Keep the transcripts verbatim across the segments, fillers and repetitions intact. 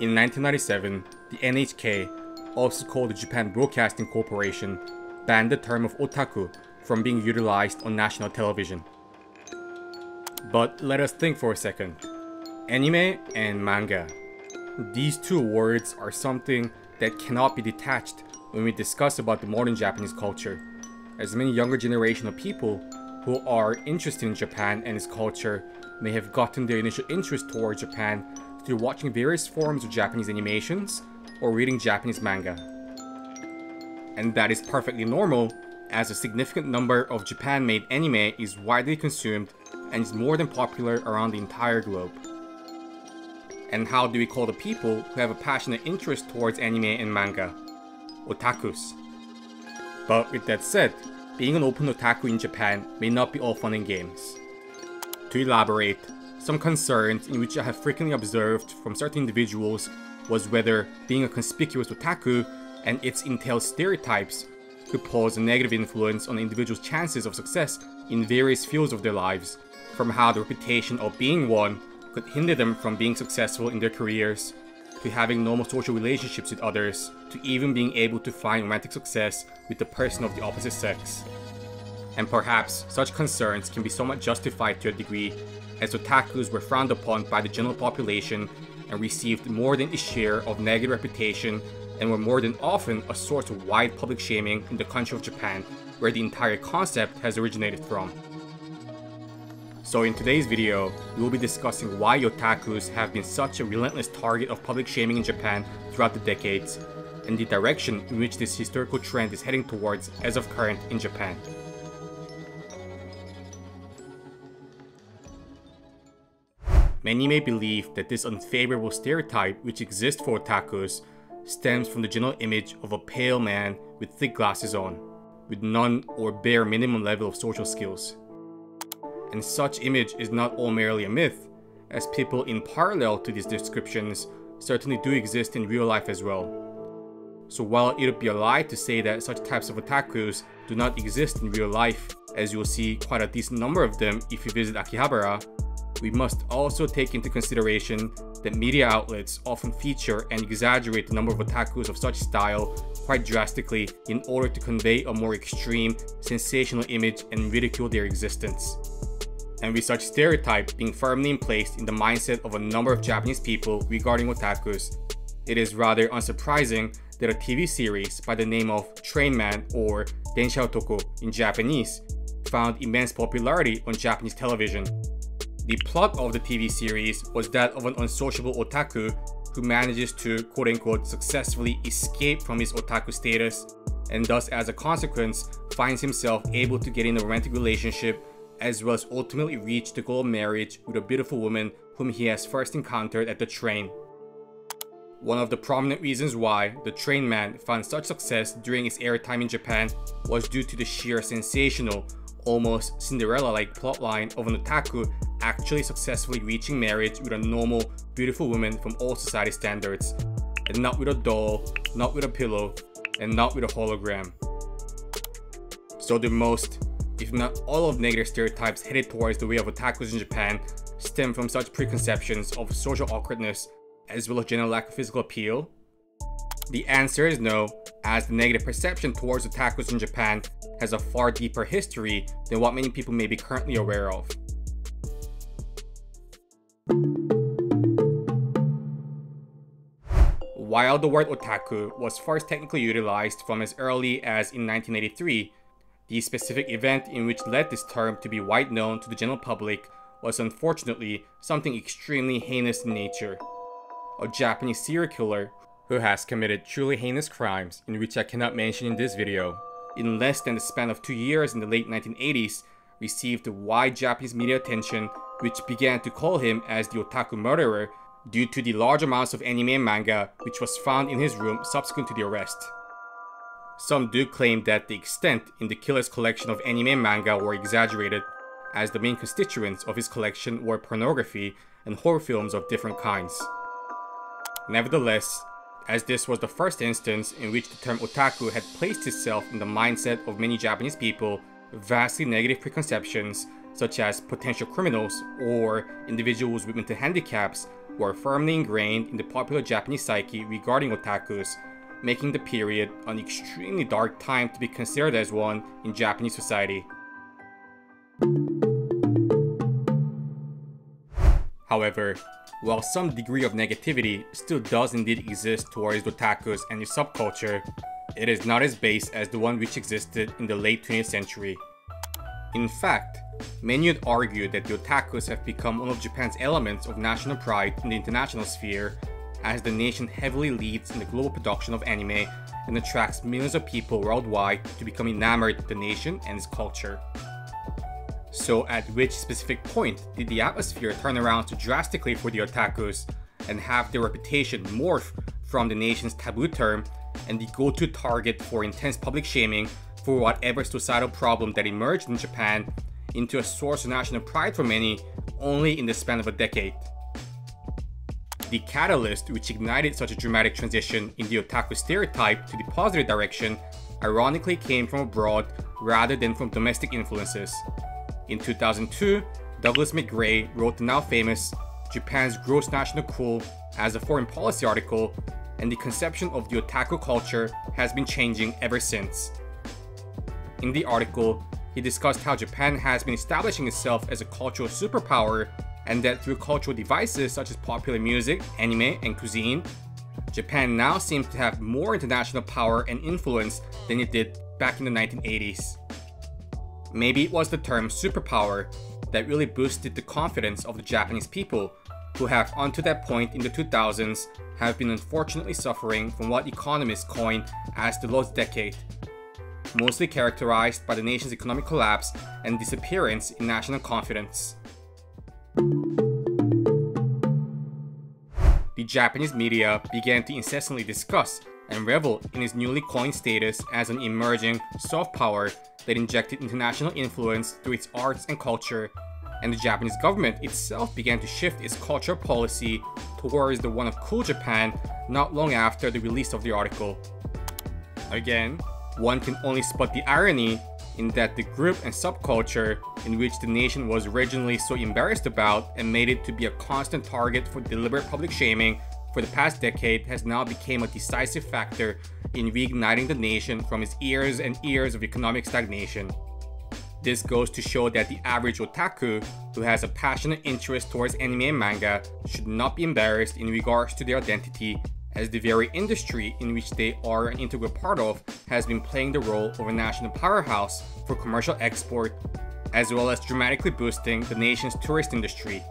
In nineteen ninety-seven, the N H K, also called the Japan Broadcasting Corporation, banned the term of otaku from being utilized on national television. But let us think for a second. Anime and manga. These two words are something that cannot be detached when we discuss about the modern Japanese culture, as many younger generation of people who are interested in Japan and its culture may have gotten their initial interest toward Japan through watching various forms of Japanese animations or reading Japanese manga. And that is perfectly normal, as a significant number of Japan-made anime is widely consumed and is more than popular around the entire globe. And how do we call the people who have a passionate interest towards anime and manga? Otakus. But with that said, being an open otaku in Japan may not be all fun and games. To elaborate, some concerns in which I have frequently observed from certain individuals was whether being a conspicuous otaku and its entailed stereotypes could pose a negative influence on an individual's chances of success in various fields of their lives, from how the reputation of being one could hinder them from being successful in their careers, to having normal social relationships with others, to even being able to find romantic success with the person of the opposite sex. And perhaps such concerns can be somewhat justified to a degree, as otakus were frowned upon by the general population and received more than its share of negative reputation and were more than often a source of wide public shaming in the country of Japan, where the entire concept has originated from. So in today's video, we will be discussing why otakus have been such a relentless target of public shaming in Japan throughout the decades, and the direction in which this historical trend is heading towards as of current in Japan. Many may believe that this unfavorable stereotype which exists for otakus stems from the general image of a pale man with thick glasses on, with none or bare minimum level of social skills. And such image is not all merely a myth, as people in parallel to these descriptions certainly do exist in real life as well. So while it would be a lie to say that such types of otakus do not exist in real life, as you will see quite a decent number of them if you visit Akihabara, we must also take into consideration that media outlets often feature and exaggerate the number of otakus of such style quite drastically in order to convey a more extreme, sensational image and ridicule their existence. And with such stereotype being firmly emplaced in the mindset of a number of Japanese people regarding otakus, it is rather unsurprising that a T V series by the name of Train Man, or Densha Otoko in Japanese, found immense popularity on Japanese television. The plot of the T V series was that of an unsociable otaku who manages to quote-unquote successfully escape from his otaku status, and thus as a consequence finds himself able to get in a romantic relationship as well as ultimately reach the goal of marriage with a beautiful woman whom he has first encountered at the train. One of the prominent reasons why the Train Man found such success during its airtime in Japan was due to the sheer sensational, almost Cinderella-like plotline of an otaku actually successfully reaching marriage with a normal, beautiful woman from all society standards, and not with a doll, not with a pillow, and not with a hologram. So the most, if not all of negative stereotypes headed towards the way of otakus in Japan stem from such preconceptions of social awkwardness as well as general lack of physical appeal? The answer is no, as the negative perception towards otakus in Japan has a far deeper history than what many people may be currently aware of. While the word otaku was first technically utilized from as early as in nineteen eighty-three, the specific event in which led this term to be wide known to the general public was unfortunately something extremely heinous in nature. A Japanese serial killer who has committed truly heinous crimes, in which I cannot mention in this video, in less than the span of two years in the late nineteen eighties, received wide Japanese media attention, which began to call him as the otaku murderer due to the large amounts of anime and manga which was found in his room subsequent to the arrest. Some do claim that the extent in the killer's collection of anime and manga were exaggerated, as the main constituents of his collection were pornography and horror films of different kinds. Nevertheless, as this was the first instance in which the term otaku had placed itself in the mindset of many Japanese people, vastly negative preconceptions such as potential criminals or individuals with mental handicaps, were firmly ingrained in the popular Japanese psyche regarding otakus, making the period an extremely dark time to be considered as one in Japanese society. However, while some degree of negativity still does indeed exist towards otakus and its subculture, it is not as base as the one which existed in the late twentieth century. In fact, many would argue that the otakus have become one of Japan's elements of national pride in the international sphere, as the nation heavily leads in the global production of anime and attracts millions of people worldwide to become enamored of the nation and its culture. So at which specific point did the atmosphere turn around so drastically for the otakus and have their reputation morph from the nation's taboo term and the go-to target for intense public shaming for whatever societal problem that emerged in Japan into a source of national pride for many only in the span of a decade? The catalyst which ignited such a dramatic transition in the otaku stereotype to the positive direction ironically came from abroad rather than from domestic influences. In two thousand two, Douglas McGray wrote the now famous Japan's Gross National Cool as a foreign policy article, and the conception of the otaku culture has been changing ever since. In the article, he discussed how Japan has been establishing itself as a cultural superpower, and that through cultural devices such as popular music, anime, and cuisine, Japan now seems to have more international power and influence than it did back in the nineteen eighties. Maybe it was the term superpower that really boosted the confidence of the Japanese people, who have unto that point in the two thousands have been unfortunately suffering from what economists coin as the lost decade, mostly characterized by the nation's economic collapse and disappearance in national confidence. The Japanese media began to incessantly discuss and revel in its newly coined status as an emerging soft power that injected international influence through its arts and culture, and the Japanese government itself began to shift its cultural policy towards the one of cool Japan not long after the release of the article. Again, one can only spot the irony in that the group and subculture in which the nation was originally so embarrassed about and made it to be a constant target for deliberate public shaming for the past decade has now become a decisive factor in reigniting the nation from its years and years of economic stagnation. This goes to show that the average otaku who has a passionate interest towards anime and manga should not be embarrassed in regards to their identity, as the very industry in which they are an integral part of has been playing the role of a national powerhouse for commercial export, as well as dramatically boosting the nation's tourist industry.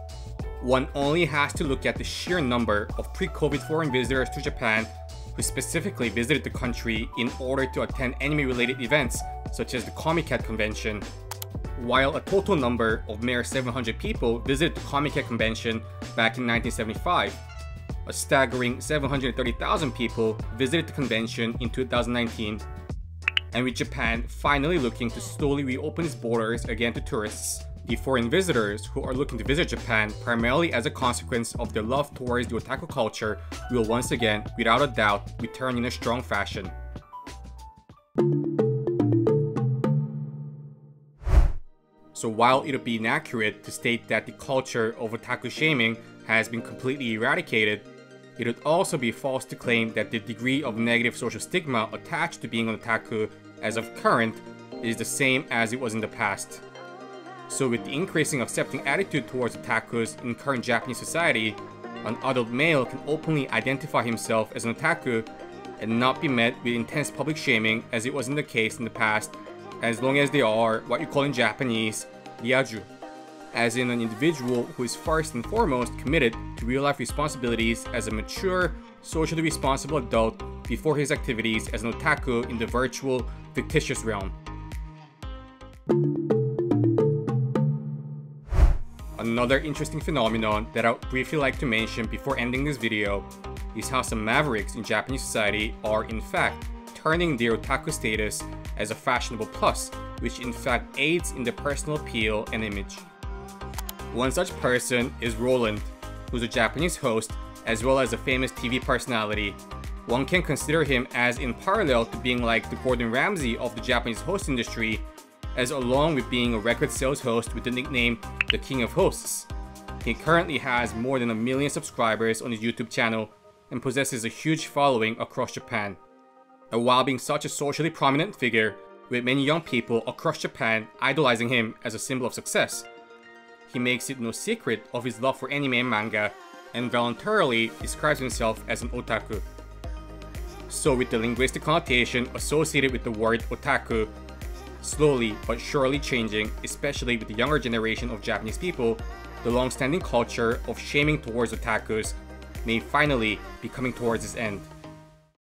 One only has to look at the sheer number of pre-COVID foreign visitors to Japan who specifically visited the country in order to attend anime-related events such as the Comiket Convention. While a total number of mere seven hundred people visited the Comiket Convention back in nineteen seventy-five, a staggering seven hundred thirty thousand people visited the convention in two thousand nineteen. And with Japan finally looking to slowly reopen its borders again to tourists, the foreign visitors who are looking to visit Japan primarily as a consequence of their love towards the otaku culture will once again, without a doubt, return in a strong fashion. So while it would be inaccurate to state that the culture of otaku shaming has been completely eradicated, it would also be false to claim that the degree of negative social stigma attached to being an otaku as of current is the same as it was in the past. So with the increasing accepting attitude towards otakus in current Japanese society, an adult male can openly identify himself as an otaku and not be met with intense public shaming as it wasn't the case in the past, as long as they are what you call in Japanese, "yaju," as in an individual who is first and foremost committed to real-life responsibilities as a mature, socially responsible adult before his activities as an otaku in the virtual, fictitious realm. Another interesting phenomenon that I would briefly like to mention before ending this video is how some mavericks in Japanese society are in fact turning their otaku status as a fashionable plus, which in fact aids in their personal appeal and image. One such person is Roland, who's a Japanese host as well as a famous T V personality. One can consider him as in parallel to being like the Gordon Ramsay of the Japanese host industry, as along with being a record sales host with the nickname The King of Hosts. He currently has more than a million subscribers on his YouTube channel and possesses a huge following across Japan. And while being such a socially prominent figure, with many young people across Japan idolizing him as a symbol of success, he makes it no secret of his love for anime and manga, and voluntarily describes himself as an otaku. So with the linguistic connotation associated with the word otaku, slowly but surely changing, especially with the younger generation of Japanese people, the long-standing culture of shaming towards otakus may finally be coming towards its end.